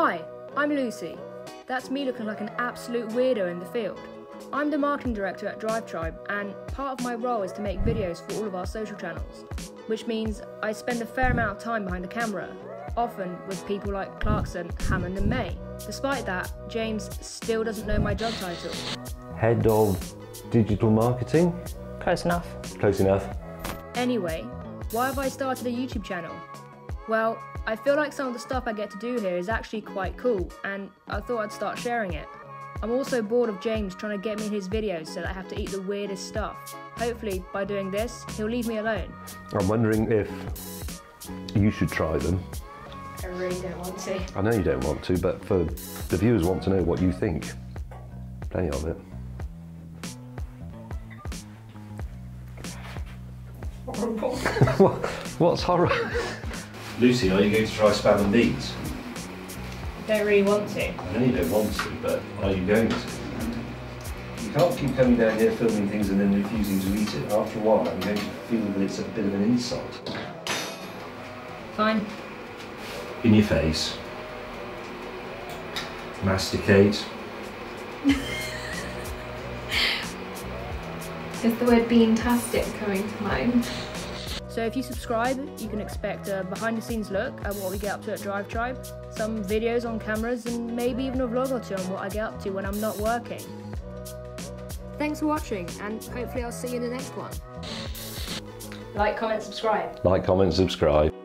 Hi, I'm Lucy. That's me looking like an absolute weirdo in the field. I'm the marketing director at DriveTribe, and part of my role is to make videos for all of our social channels, which means I spend a fair amount of time behind the camera, often with people like Clarkson, Hammond and May. Despite that, James still doesn't know my job title. Head of Digital Marketing? Close enough. Close enough. Anyway, why have I started a YouTube channel? Well, I feel like some of the stuff I get to do here is actually quite cool, and I thought I'd start sharing it. I'm also bored of James trying to get me in his videos so that I have to eat the weirdest stuff. Hopefully, by doing this, he'll leave me alone. I'm wondering if you should try them. I really don't want to. I know you don't want to, but for the viewers want to know what you think. Plenty of it. Horrible. What's horrible? Lucy, are you going to try Spam and Beans? Don't really want to. I know you don't want to, but are you going to? You can't keep coming down here filming things and then refusing to eat it. After a while, I'm going to feel that it's a bit of an insult. Fine. In your face. Masticate. Is the word bean-tastic coming to mind? So if you subscribe, you can expect a behind-the-scenes look at what we get up to at DriveTribe, some videos on cameras, and maybe even a vlog or two on what I get up to when I'm not working. Thanks for watching, and hopefully I'll see you in the next one. Like, comment, subscribe. Like, comment, subscribe.